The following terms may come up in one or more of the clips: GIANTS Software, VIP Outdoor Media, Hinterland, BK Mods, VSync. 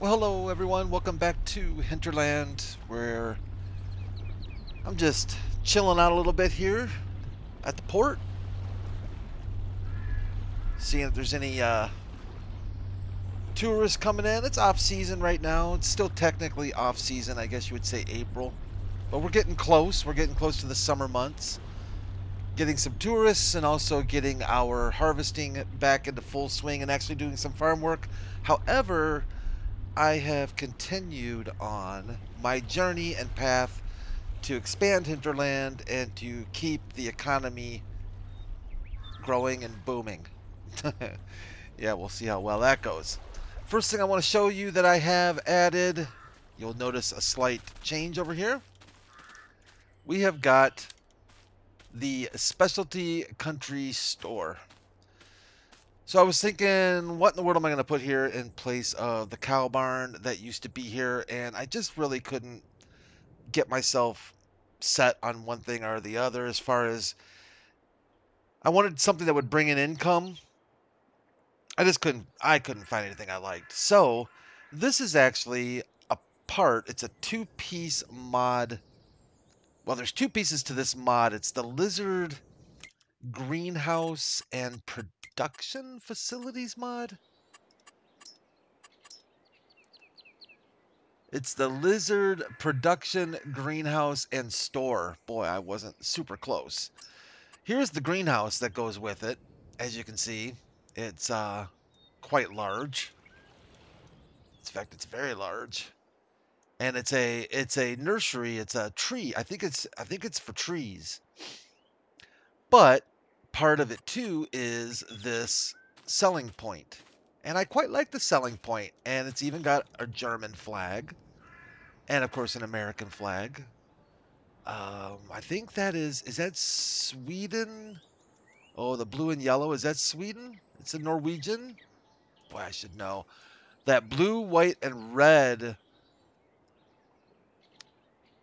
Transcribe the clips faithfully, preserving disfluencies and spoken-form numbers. Well, hello everyone, welcome back to Hinterland, where I'm just chilling out a little bit here at the port, seeing if there's any uh, tourists coming in. It's off season right now. It's still technically off season, I guess you would say April, but we're getting close. We're getting close to the summer months, getting some tourists and also getting our harvesting back into full swing and actually doing some farm work. However, I have continued on my journey and path to expand Hinterland and to keep the economy growing and booming. Yeah, we'll see how well that goes. First thing I want to show you that I have added, you'll notice a slight change over here. We have got the specialty country store. So I was thinking, what in the world am I going to put here in place of the cow barn that used to be here? And I just really couldn't get myself set on one thing or the other. As far as I wanted something that would bring in income, I just couldn't, I couldn't find anything I liked. So this is actually a part, it's a two-piece mod. Well, there's two pieces to this mod. It's the lizard greenhouse and production. Production facilities mod. It's the lizard production greenhouse and store. Boy, I wasn't super close. Here's the greenhouse that goes with it. As you can see, it's uh, quite large. In fact, it's very large, and it's a it's a nursery. It's a tree. I think it's I think it's for trees, but part of it too is this selling point, and I quite like the selling point, and it's even got a German flag and of course an American flag. um, I think that is is that Sweden? Oh, the blue and yellow, is that Sweden? It's a Norwegian. Boy, I should know that. Blue, white, and red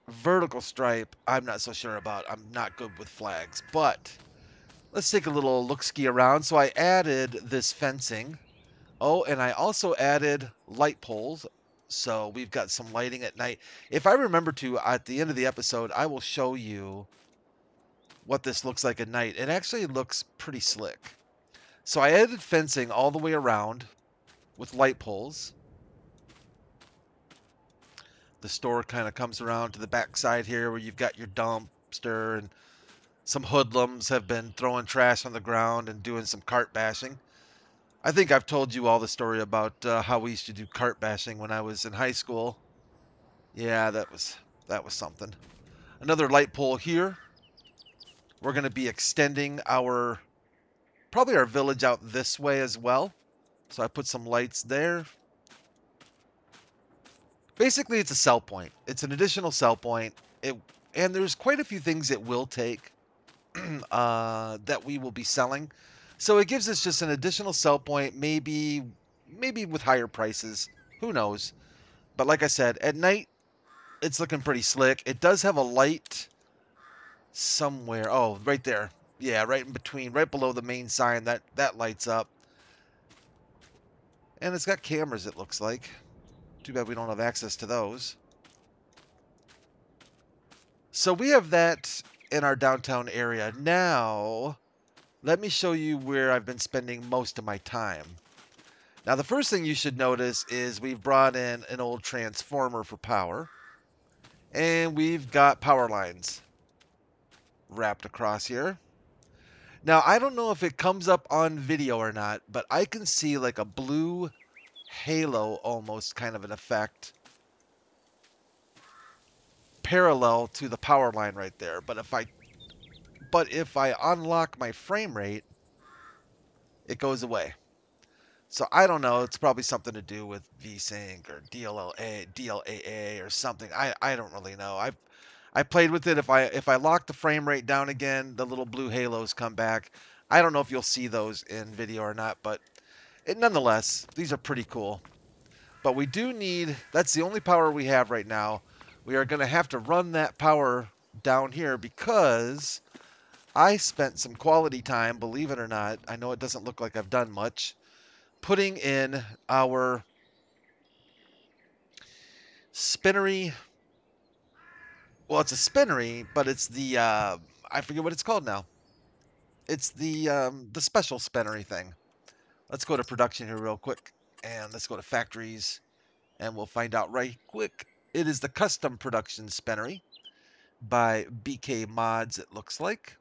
vertical stripe, I'm not so sure about. I'm not good with flags, but let's take a little look-ski around. So I added this fencing. Oh, and I also added light poles. So we've got some lighting at night. If I remember to, at the end of the episode, I will show you what this looks like at night. It actually looks pretty slick. So I added fencing all the way around with light poles. The store kind of comes around to the back side here where you've got your dumpster, and some hoodlums have been throwing trash on the ground and doing some cart bashing. I think I've told you all the story about uh, how we used to do cart bashing when I was in high school. Yeah, that was that was something. Another light pole here. We're going to be extending our, probably our village out this way as well. So I put some lights there. Basically, it's a sell point. It's an additional sell point. It, and there's quite a few things it will take. Uh, that we will be selling, so it gives us just an additional sell point, maybe maybe with higher prices, who knows. But like I said, at night it's looking pretty slick. It does have a light somewhere. Oh, right there. Yeah, right in between, right below the main sign, that that lights up, and it's got cameras, it looks like. Too bad we don't have access to those. So we have that in our downtown area. Now let me show you where I've been spending most of my time. Now the first thing you should notice is we've brought in an old transformer for power, and we've got power lines wrapped across here. Now I don't know if it comes up on video or not, but I can see like a blue halo, almost kind of an effect parallel to the power line right there. But if I but if I unlock my frame rate, it goes away. So I don't know, it's probably something to do with VSync or D L L A D L A A or something. I I don't really know. I've I played with it. If I if I lock the frame rate down again, the little blue halos come back. I don't know if you'll see those in video or not, but it, nonetheless, these are pretty cool. But we do need, that's the only power we have right now. We are going to have to run that power down here, because I spent some quality time, believe it or not. I know it doesn't look like I've done much, putting in our spinnery. Well, it's a spinnery, but it's the uh, I forget what it's called now. It's the um, the special spinnery thing. Let's go to production here real quick, and let's go to factories, and we'll find out right quick. It is the custom production spinnery by B K Mods, it looks like.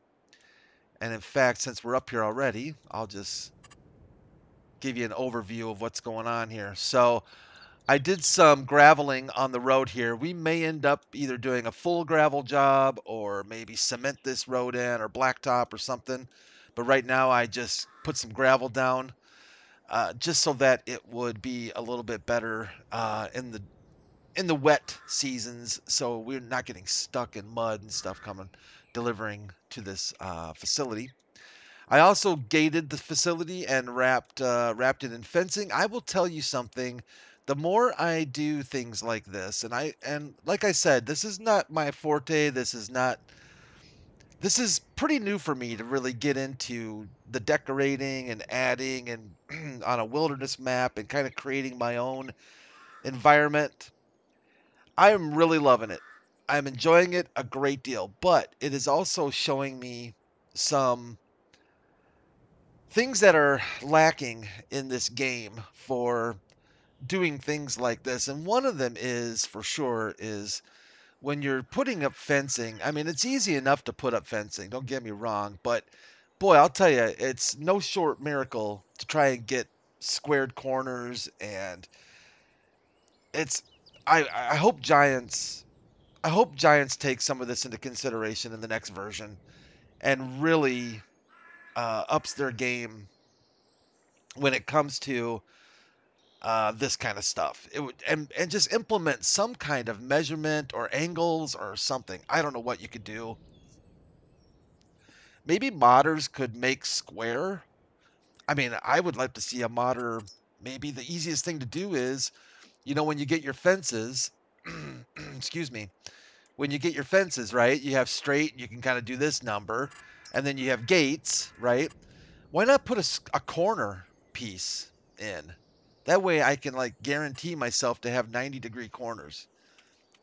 And in fact, since we're up here already, I'll just give you an overview of what's going on here. So I did some graveling on the road here. We may end up either doing a full gravel job or maybe cement this road in or blacktop or something. But right now I just put some gravel down uh, just so that it would be a little bit better uh, in the in the wet seasons, so we're not getting stuck in mud and stuff coming delivering to this uh, facility. I also gated the facility and wrapped uh, wrapped it in fencing. I will tell you something. The more I do things like this, and I and like I said, this is not my forte. This is not. This is pretty new for me to really get into the decorating and adding and on a wilderness map and kind of creating my own environment. I am really loving it. I'm enjoying it a great deal, but it is also showing me some things that are lacking in this game for doing things like this. And one of them is, for sure, is when you're putting up fencing. I mean, it's easy enough to put up fencing, don't get me wrong, but boy, I'll tell you, it's no short miracle to try and get squared corners. And it's, I, I hope Giants, I hope Giants take some of this into consideration in the next version and really uh, ups their game when it comes to Uh, this kind of stuff. It would, and, and just implement some kind of measurement or angles or something. I don't know what you could do. Maybe modders could make square. I mean, I would like to see a modder. Maybe the easiest thing to do is, you know, when you get your fences, excuse me, when you get your fences, right, you have straight, you can kind of do this number, and then you have gates, right? Why not put a, a corner piece in? That way I can like guarantee myself to have ninety degree corners.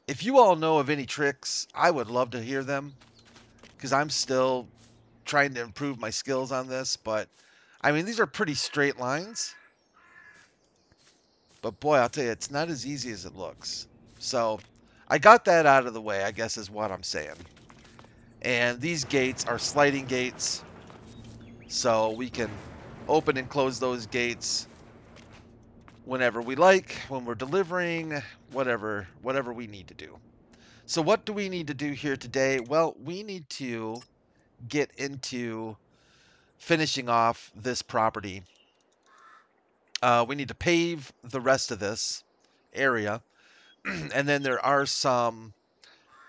If you all know of any tricks, I would love to hear them, because I'm still trying to improve my skills on this. But I mean, these are pretty straight lines, but boy, I'll tell you, it's not as easy as it looks. So I got that out of the way, I guess, is what I'm saying. And these gates are sliding gates, so we can open and close those gates whenever we like, when we're delivering, whatever, whatever we need to do. So what do we need to do here today? Well, we need to get into finishing off this property. Uh, we need to pave the rest of this area. And then there are some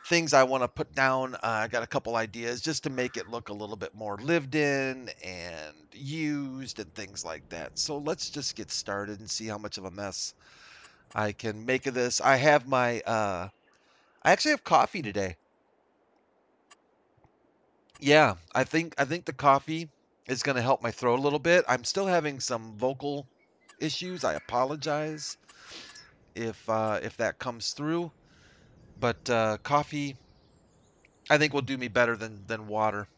things I want to put down. Uh, I got a couple ideas just to make it look a little bit more lived in and used and things like that. So let's just get started and see how much of a mess I can make of this. I have my, uh, I actually have coffee today. Yeah, I think, I think the coffee is going to help my throat a little bit. I'm still having some vocal issues. I apologize if, uh, if that comes through. But uh, coffee, I think, will do me better than, than water.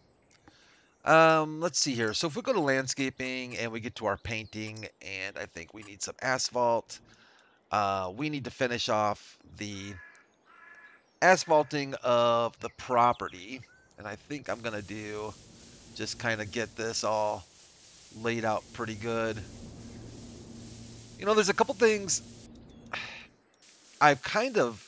Um, let's see here. So if we go to landscaping and we get to our painting, and I think we need some asphalt. Uh, we need to finish off the asphalting of the property. And I think I'm going to do just kind of get this all laid out pretty good. You know, there's a couple things I've kind of...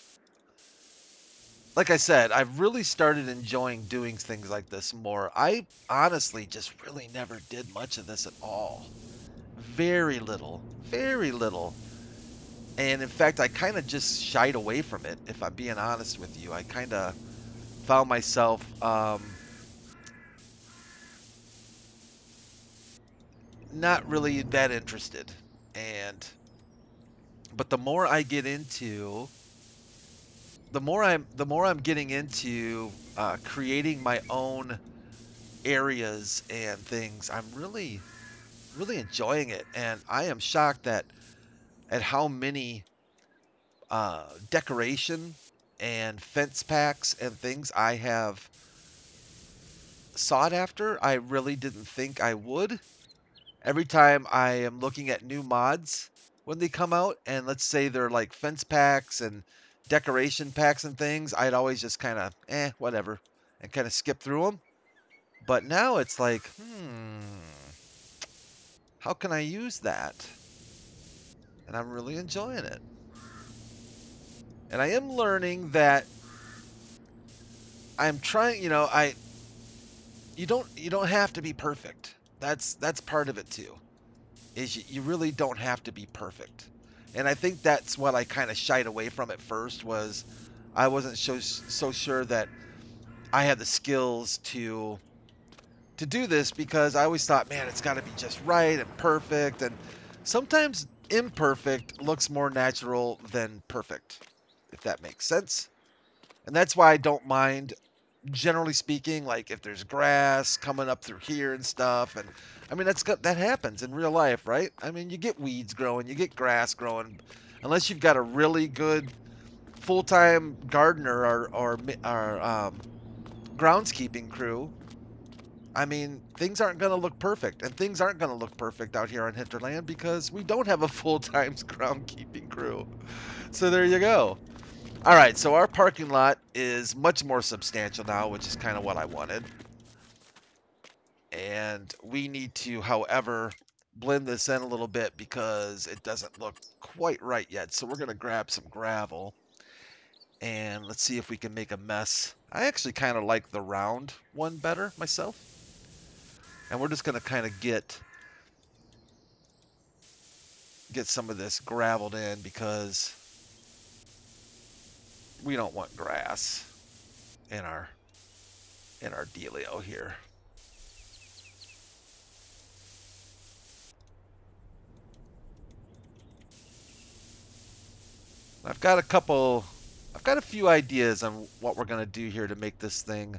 Like I said, I've really started enjoying doing things like this more. I honestly just really never did much of this at all. Very little, very little. And in fact, I kind of just shied away from it, if I'm being honest with you. I kind of found myself um, not really that interested. And, but the more I get into... The more I'm, the more I'm getting into uh, creating my own areas and things, I'm really, really enjoying it. And I am shocked that at how many uh, decoration and fence packs and things I have sought after. I really didn't think I would. Every time I am looking at new mods when they come out, and let's say they're like fence packs and decoration packs and things, I'd always just kind of, eh, whatever, and kind of skip through them. But now it's like, hmm, how can I use that? And I'm really enjoying it. And I am learning that I'm trying, you know, I, you don't, you don't have to be perfect. That's, that's part of it too, is you, you really don't have to be perfect. And I think that's what I kind of shied away from at first, was I wasn't so, so sure that I had the skills to, to do this, because I always thought, man, it's got to be just right and perfect. And sometimes imperfect looks more natural than perfect, if that makes sense. And that's why I don't mind, generally speaking, like if there's grass coming up through here and stuff. And I mean, that's got, that happens in real life, right? I mean, you get weeds growing, you get grass growing, unless you've got a really good full-time gardener or, or, or um, groundskeeping crew. I mean, things aren't going to look perfect, and things aren't going to look perfect out here on Hinterland because we don't have a full-time groundkeeping crew. So there you go. All right, so our parking lot is much more substantial now, which is kind of what I wanted. And we need to, however, blend this in a little bit because it doesn't look quite right yet. So we're going to grab some gravel, and let's see if we can make a mess. I actually kind of like the round one better myself. And we're just going to kind of get get some of this graveled in because we don't want grass in our in our dealio here. I've got a couple, I've got a few ideas on what we're going to do here to make this thing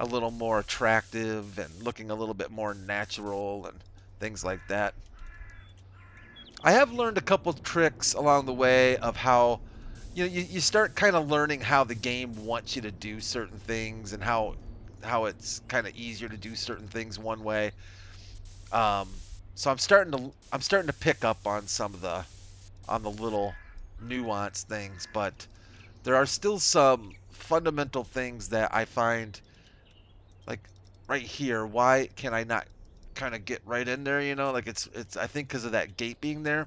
a little more attractive and looking a little bit more natural and things like that. I have learned a couple tricks along the way of how, you know, you, you start kind of learning how the game wants you to do certain things and how how it's kind of easier to do certain things one way. Um, so I'm starting to I'm starting to pick up on some of the on the little nuanced things, but there are still some fundamental things that I find. Like right here, why can I not kind of get right in there, you know? Like it's, it's I think because of that gate being there.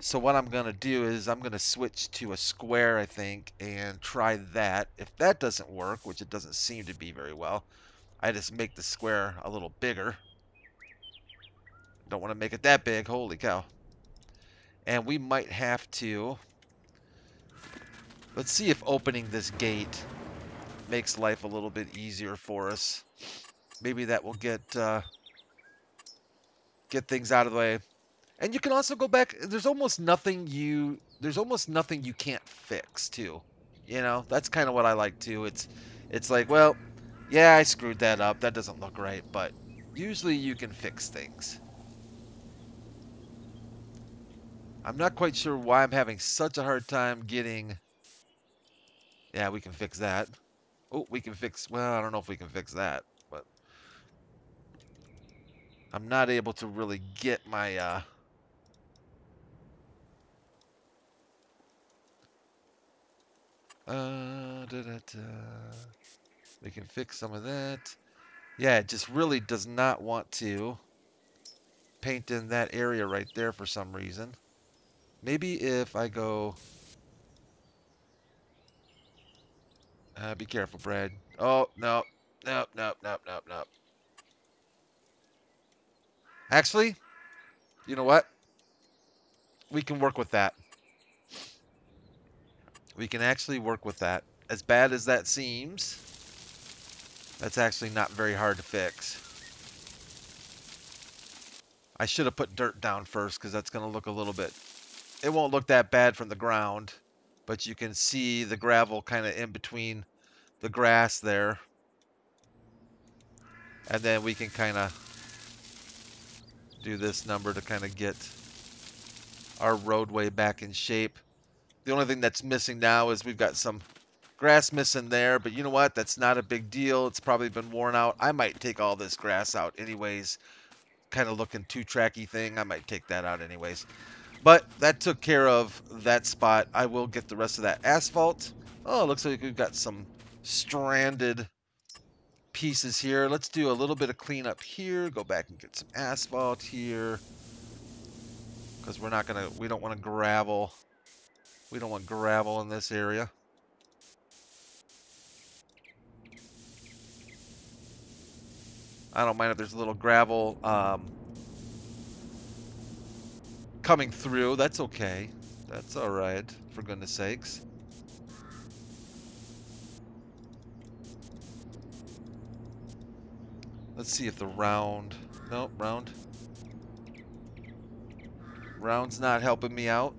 So what I'm going to do is I'm going to switch to a square, I think, and try that. If that doesn't work, which it doesn't seem to be very well, I just make the square a little bigger. Don't want to make it that big. Holy cow. And we might have to... Let's see if opening this gate makes life a little bit easier for us. Maybe that will get uh, get things out of the way. And you can also go back. There's almost nothing you there's almost nothing you can't fix too. You know, that's kind of what I like too. It's it's like, well, yeah, I screwed that up. That doesn't look right, but usually you can fix things. I'm not quite sure why I'm having such a hard time getting. Yeah, we can fix that. Oh, we can fix... Well, I don't know if we can fix that, but... I'm not able to really get my... Uh, uh, da, da, da. We can fix some of that. Yeah, it just really does not want to paint in that area right there for some reason. Maybe if I go... Uh, be careful, Brad. Oh, no. Nope, nope, nope, nope, nope. Actually, you know what? We can work with that. We can actually work with that. As bad as that seems, that's actually not very hard to fix. I should have put dirt down first because that's going to look a little bit... It won't look that bad from the ground. But you can see the gravel kind of in between the grass there. And then we can kind of do this number to kind of get our roadway back in shape. The only thing that's missing now is we've got some grass missing there, but you know what? That's not a big deal. It's probably been worn out. I might take all this grass out anyways. Kind of looking two tracky thing. I might take that out anyways. But that took care of that spot. I will get the rest of that asphalt. Oh, it looks like we've got some stranded pieces here. Let's do a little bit of cleanup here. Go back and get some asphalt here. Because we're not gonna, we don't want to gravel. We don't want gravel in this area. I don't mind if there's a little gravel um, coming through. That's okay. That's all right, for goodness sakes. Let's see if the round... Nope, round. Round's not helping me out.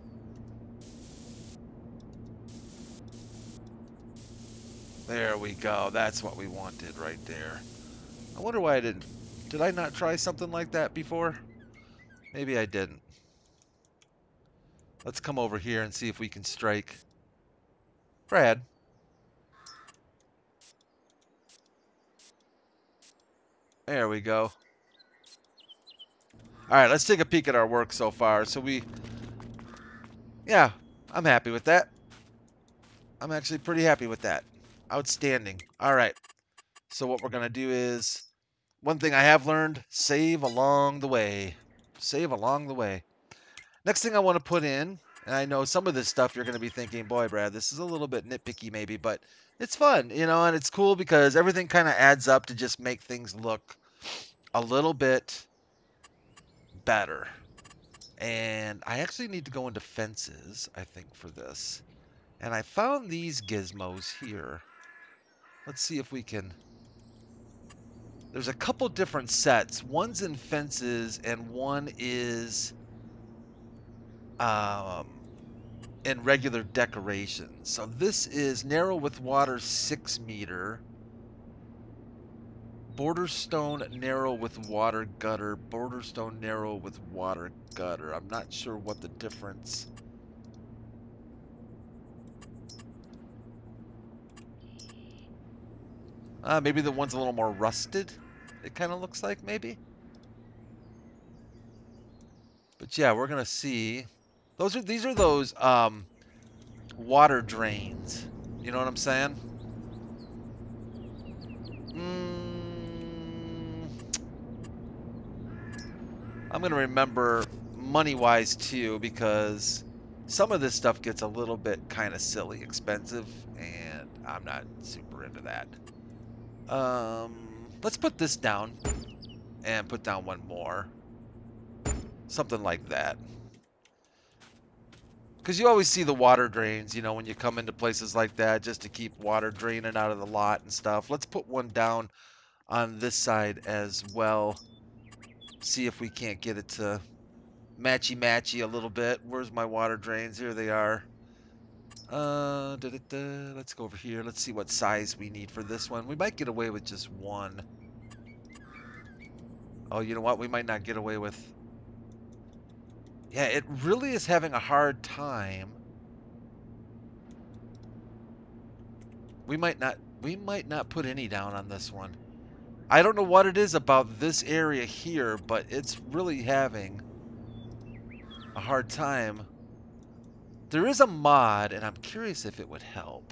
There we go. That's what we wanted right there. I wonder why I didn't. Did I not try something like that before? Maybe I didn't. Let's come over here and see if we can strike. Brad. There we go. All right, let's take a peek at our work so far. So we, yeah, I'm happy with that. I'm actually pretty happy with that. Outstanding. All right. So what we're going to do is, one thing I have learned, save along the way. Save along the way. Next thing I want to put in, and I know some of this stuff you're going to be thinking, boy, Brad, this is a little bit nitpicky maybe, but it's fun, you know, and it's cool because everything kind of adds up to just make things look a little bit better. And I actually need to go into fences, I think, for this. And I found these gizmos here. Let's see if we can... There's a couple different sets. One's in fences and one is um, in regular decorations. So this is narrow with water six meter, border stone narrow with water gutter, border stone narrow with water gutter. I'm not sure what the difference. Uh, maybe the one's a little more rusted. It kind of looks like, maybe. But yeah, we're gonna see. Those are these are those um, water drains. You know what I'm saying? Mm, I'm gonna remember money-wise too, because some of this stuff gets a little bit kind of silly, expensive, and I'm not super into that. Um, let's put this down and put down one more. Something like that. Because you always see the water drains, you know, when you come into places like that, just to keep water draining out of the lot and stuff. Let's put one down on this side as well. See if we can't get it to matchy-matchy a little bit. Where's my water drains? Here they are. Uh, da, da, da. Let's go over here. Let's see what size we need for this one. We might get away with just one. Oh, you know what? We might not get away with... Yeah, it really is having a hard time. We might not... We might not put any down on this one. I don't know what it is about this area here, but it's really having a hard time. There is a mod, and I'm curious if it would help.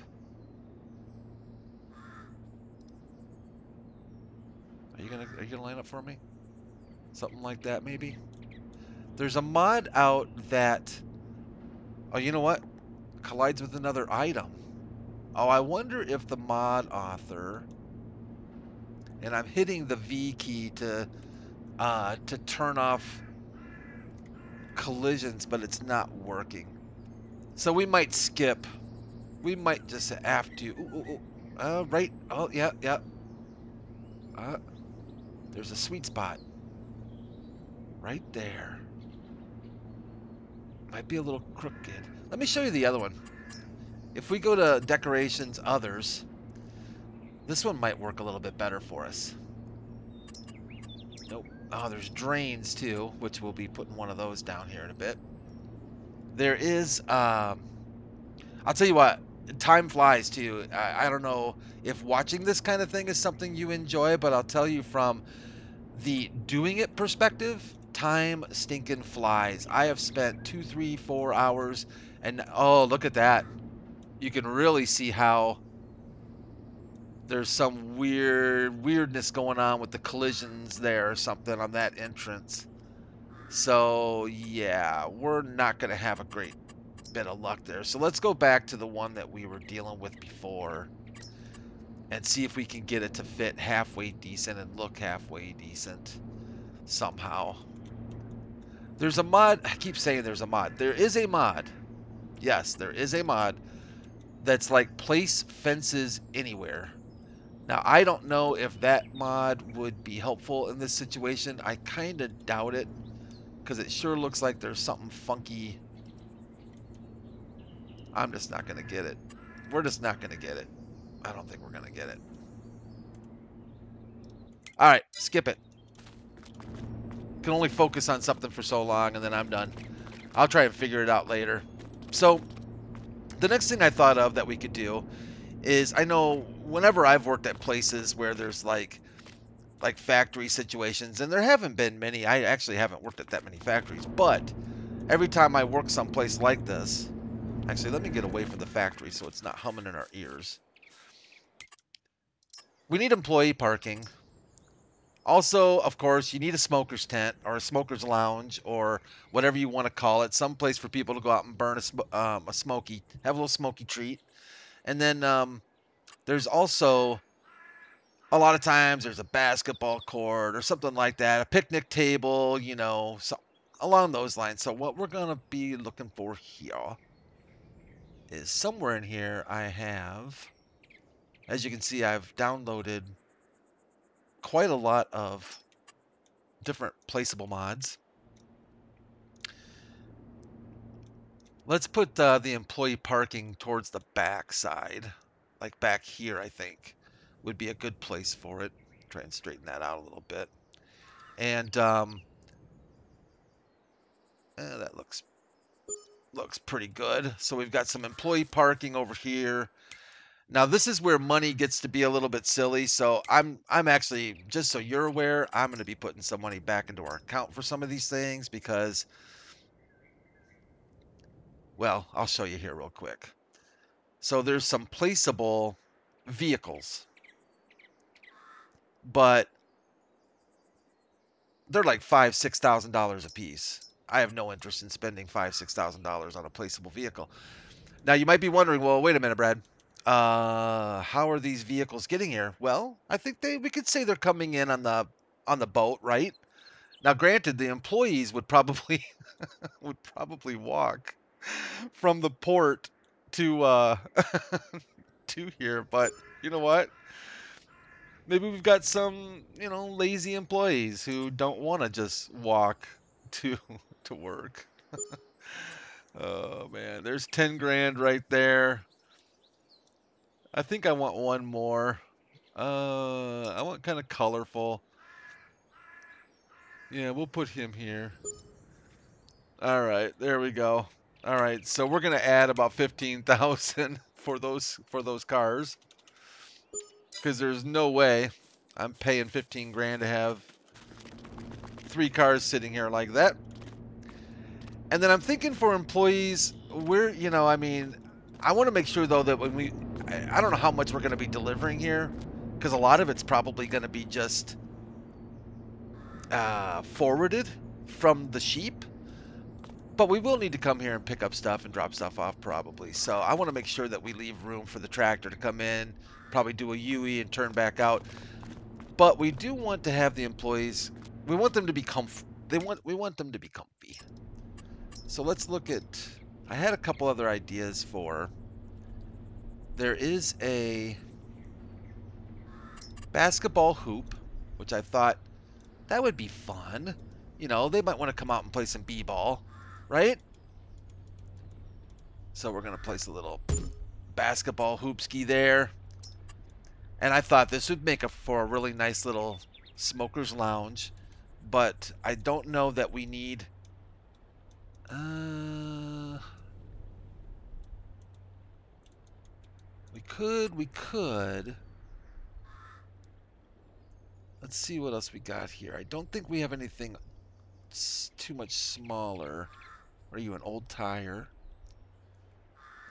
Are you gonna are you gonna line up for me? Something like that, maybe? There's a mod out that... Oh, you know what? Collides with another item. Oh, I wonder if the mod author... And I'm hitting the V key to, uh, to turn off collisions, but it's not working. So we might skip. We might just have to. Ooh, ooh, ooh. Uh, right. Oh, yeah, yeah. Uh, there's a sweet spot. Right there. Might be a little crooked. Let me show you the other one. If we go to decorations, others, this one might work a little bit better for us. Nope. Oh, there's drains too, which we'll be putting one of those down here in a bit. There is um, I'll tell you what, time flies too. I, I don't know if watching this kind of thing is something you enjoy, but I'll tell you from the doing it perspective, time stinking flies. I have spent two, three, four hours, and oh, look at that. You can really see how there's some weird weirdness going on with the collisions there or something on that entrance. So yeah, we're not going to have a great bit of luck there. So let's go back to the one that we were dealing with before and see if we can get it to fit halfway decent and look halfway decent somehow. There's a mod. I keep saying there's a mod. There is a mod. Yes, there is a mod that's like place fences anywhere. Now, I don't know if that mod would be helpful in this situation. I kind of doubt it because it sure looks like there's something funky. I'm just not going to get it. We're just not going to get it. I don't think we're going to get it. All right, skip it. Can only focus on something for so long and then I'm done. I'll try and figure it out later. So the next thing I thought of that we could do is, I know whenever I've worked at places where there's like like factory situations, and there haven't been many. I actually haven't worked at that many factories, but every time I work someplace like this, actually, let me get away from the factory so it's not humming in our ears. We need employee parking. Also, of course, you need a smoker's tent or a smoker's lounge or whatever you want to call it. Some place for people to go out and burn a, sm um, a smoky, have a little smoky treat. And then um, there's also, a lot of times there's a basketball court or something like that, a picnic table, you know, so along those lines. So what we're going to be looking for here is somewhere in here I have, as you can see, I've downloaded quite a lot of different placeable mods. Let's put uh, the employee parking towards the back side, like back here, I think would be a good place for it. Try and straighten that out a little bit. And um, eh, that looks looks pretty good. So we've got some employee parking over here. Now this is where money gets to be a little bit silly. So I'm I'm actually, just so you're aware, I'm going to be putting some money back into our account for some of these things because, well, I'll show you here real quick. So there's some placeable vehicles, but they're like five, six thousand dollars a piece. I have no interest in spending five, six thousand dollars on a placeable vehicle. Now you might be wondering, well, wait a minute, Brad. Uh, how are these vehicles getting here? Well, I think they we could say they're coming in on the on the boat, right? Now, granted, the employees would probably would probably walk from the port to uh, to here, but you know what? Maybe we've got some, you know, lazy employees who don't want to just walk to to work. Oh man, there's ten grand right there. I think I want one more. Uh, I want kind of colorful. Yeah, we'll put him here. All right, there we go. All right, so we're gonna add about fifteen thousand for those for those cars, because there's no way I'm paying fifteen grand to have three cars sitting here like that. And then I'm thinking for employees, we're, you know, I mean, I want to make sure though that when we, I, I don't know how much we're going to be delivering here, because a lot of it's probably going to be just uh, forwarded from the sheep, but we will need to come here and pick up stuff and drop stuff off probably. So I want to make sure that we leave room for the tractor to come in, probably do a U E and turn back out. But we do want to have the employees, we want them to be comf- they want, we want them to be comfy. So let's look at, I had a couple other ideas for, there is a basketball hoop, which I thought that would be fun. You know, they might want to come out and play some b-ball, right? So we're going to place a little basketball hoop ski there. And I thought this would make a, for a really nice little smoker's lounge, but I don't know that we need... Uh, could, we could. Let's see what else we got here. I don't think we have anything too much smaller. Are you an old tire?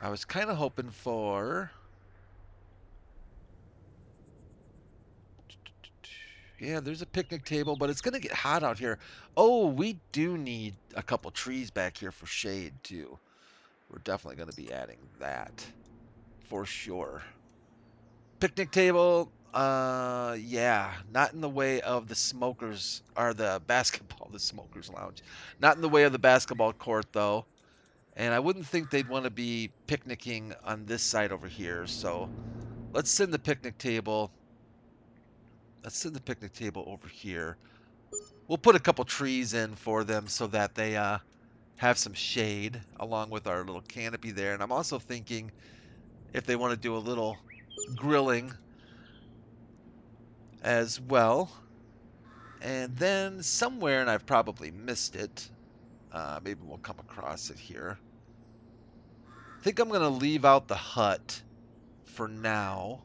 I was kind of hoping for... Yeah, there's a picnic table, but it's going to get hot out here. Oh, we do need a couple trees back here for shade, too. We're definitely going to be adding that for sure. Picnic table, uh, yeah, not in the way of the smokers, or the basketball, the smokers lounge. Not in the way of the basketball court, though. And I wouldn't think they'd want to be picnicking on this side over here. So let's send the picnic table. Let's send the picnic table over here. We'll put a couple trees in for them so that they uh, have some shade along with our little canopy there. And I'm also thinking if they want to do a little grilling as well. And then somewhere, and I've probably missed it, uh, maybe we'll come across it here. I think I'm going to leave out the hut for now.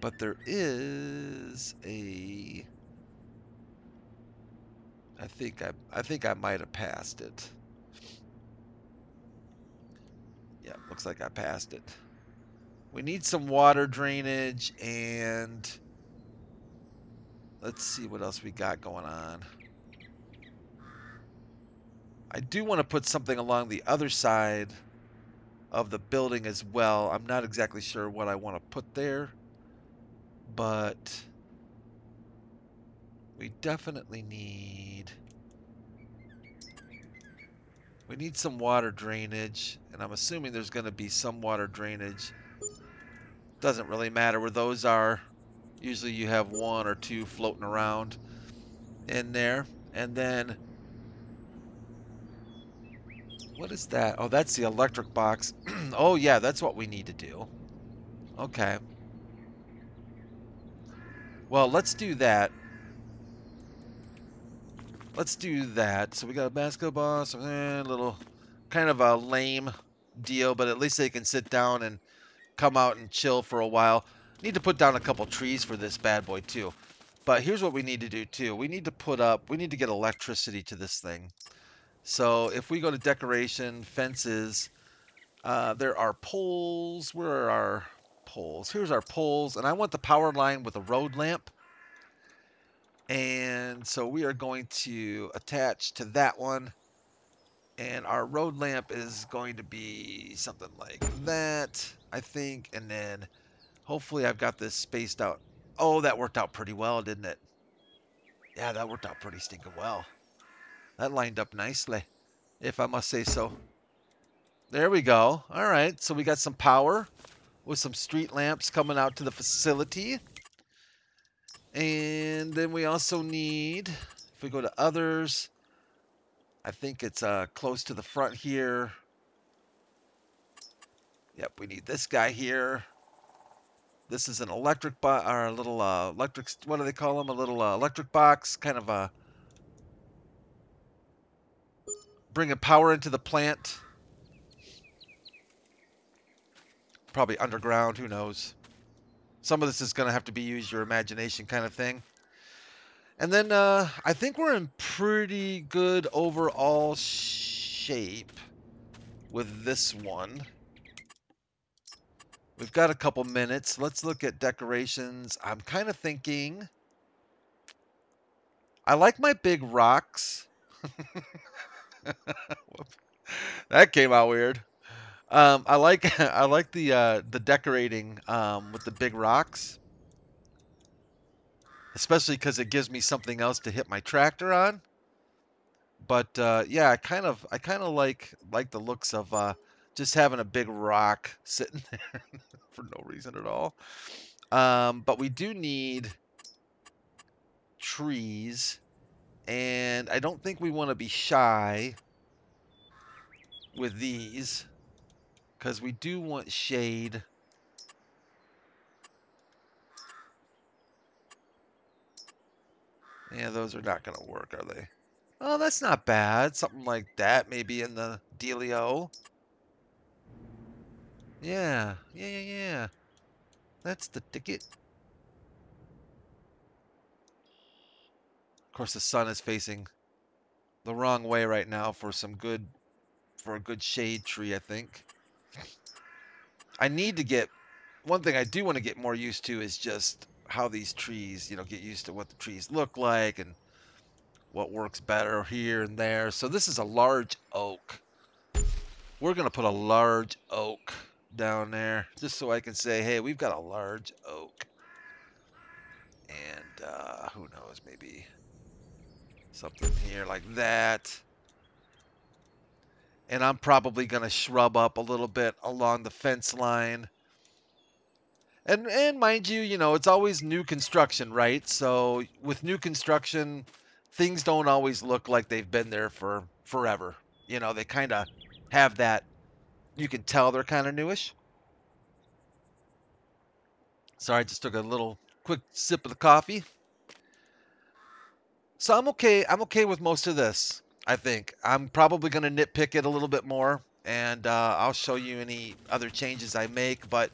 But there is a, I think I, I think I might have passed it. Yeah, looks like I passed it. We need some water drainage, and let's see what else we got going on. I do want to put something along the other side of the building as well. I'm not exactly sure what I want to put there. But we definitely need, we need some water drainage, and I'm assuming there's going to be some water drainage. Doesn't really matter where those are. Usually you have one or two floating around in there. And then, what is that? Oh, that's the electric box. Oh yeah, that's what we need to do. Okay. Well, let's do that. Let's do that. So we got a basketball, some eh, little kind of a lame deal, but at least they can sit down and come out and chill for a while. Need to put down a couple trees for this bad boy too. But here's what we need to do too. We need to put up, we need to get electricity to this thing. So if we go to decoration, fences, uh, there are poles. Where are our poles? Here's our poles, and I want the power line with a road lamp, and so we are going to attach to that one, and our road lamp is going to be something like that, I think. And then hopefully I've got this spaced out. Oh, that worked out pretty well, didn't it? Yeah, that worked out pretty stinking well. That lined up nicely, if I must say so. There we go. All right, so we got some power with some street lamps coming out to the facility. And then we also need, if we go to others, I think it's uh, close to the front here. Yep, we need this guy here. This is an electric box, or a little uh, electric, what do they call them? A little uh, electric box, kind of a, bringing power into the plant. Probably underground, who knows. Some of this is going to have to be use your imagination kind of thing. And then uh, I think we're in pretty good overall shape with this one. We've got a couple minutes. Let's look at decorations. I'm kind of thinking, I like my big rocks. That came out weird. Um, I like I like the uh, the decorating um, with the big rocks, especially because it gives me something else to hit my tractor on. But uh, yeah, I kind of I kind of like like the looks of uh, just having a big rock sitting there for no reason at all. Um, but we do need trees, and I don't think we want to be shy with these, because we do want shade. Yeah, those are not going to work, are they? Oh, that's not bad. Something like that, maybe in the dealio. Yeah, yeah, yeah, yeah. That's the ticket. Of course, the sun is facing the wrong way right now for some good, for a good shade tree, I think. I need to get, one thing I do want to get more used to is just how these trees, you know, get used to what the trees look like and what works better here and there. So this is a large oak. We're going to put a large oak down there just so I can say, hey, we've got a large oak. And uh, who knows, maybe something here like that. And I'm probably going to shrub up a little bit along the fence line. And, and mind you, you know, it's always new construction, right? So with new construction, things don't always look like they've been there for forever. You know, they kind of have that. You can tell they're kind of newish. Sorry, I just took a little quick sip of the coffee. So I'm okay. I'm okay with most of this, I think. I'm probably going to nitpick it a little bit more, and uh, I'll show you any other changes I make, but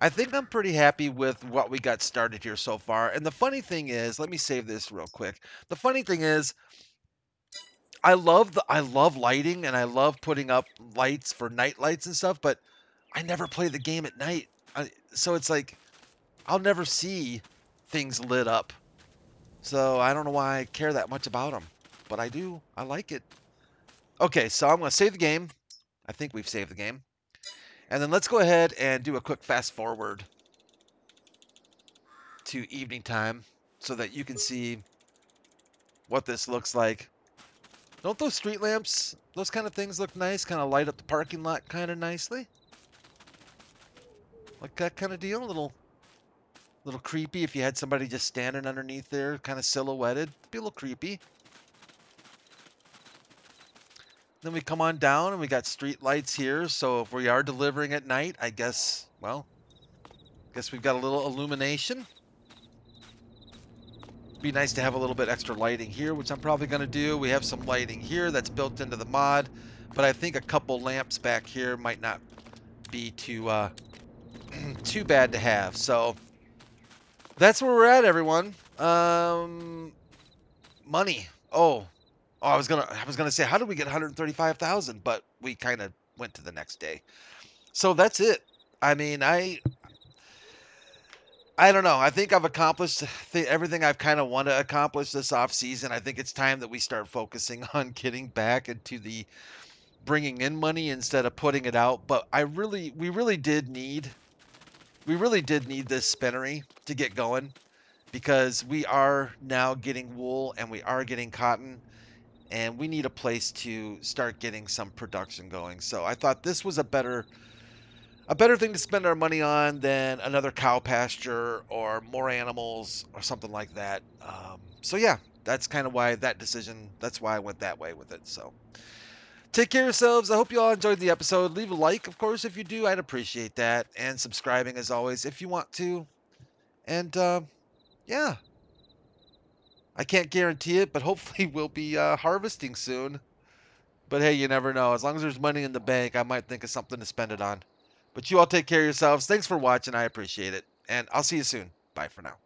I think I'm pretty happy with what we got started here so far. And the funny thing is, let me save this real quick. The funny thing is, I love the I love lighting, and I love putting up lights for night lights and stuff, but I never play the game at night. I, so it's like I'll never see things lit up. So I don't know why I care that much about them, but I do. I like it. Okay, so I'm going to save the game. I think we've saved the game. And then let's go ahead and do a quick fast forward to evening time so that you can see what this looks like. Don't those street lamps, those kind of things look nice? Kind of light up the parking lot kind of nicely. Like that kind of deal. A little, little creepy if you had somebody just standing underneath there, kind of silhouetted. It'd be a little creepy. Then we come on down and we got street lights here. So if we are delivering at night, I guess, well, I guess we've got a little illumination. Be nice to have a little bit extra lighting here, which I'm probably going to do. We have some lighting here that's built into the mod, but I think a couple lamps back here might not be too, uh, too bad to have. So that's where we're at, everyone. Um, money. Oh, Oh, I was gonna, I was gonna say, how did we get one hundred thirty-five thousand? But we kind of went to the next day. So that's it. I mean, I, I don't know. I think I've accomplished th everything I've kind of want to accomplish this off season. I think it's time that we start focusing on getting back into the bringing in money instead of putting it out. But I really, we really did need, we really did need this spinnery to get going, because we are now getting wool and we are getting cotton. And we need a place to start getting some production going. So I thought this was a better a better thing to spend our money on than another cow pasture or more animals or something like that. Um, so, yeah, that's kind of why that decision, that's why I went that way with it. So take care of yourselves. I hope you all enjoyed the episode. Leave a like, of course, if you do. I'd appreciate that. And subscribing, as always, if you want to. And, uh, yeah. I can't guarantee it, but hopefully we'll be uh, harvesting soon. But hey, you never know. As long as there's money in the bank, I might think of something to spend it on. But you all take care of yourselves. Thanks for watching. I appreciate it. And I'll see you soon. Bye for now.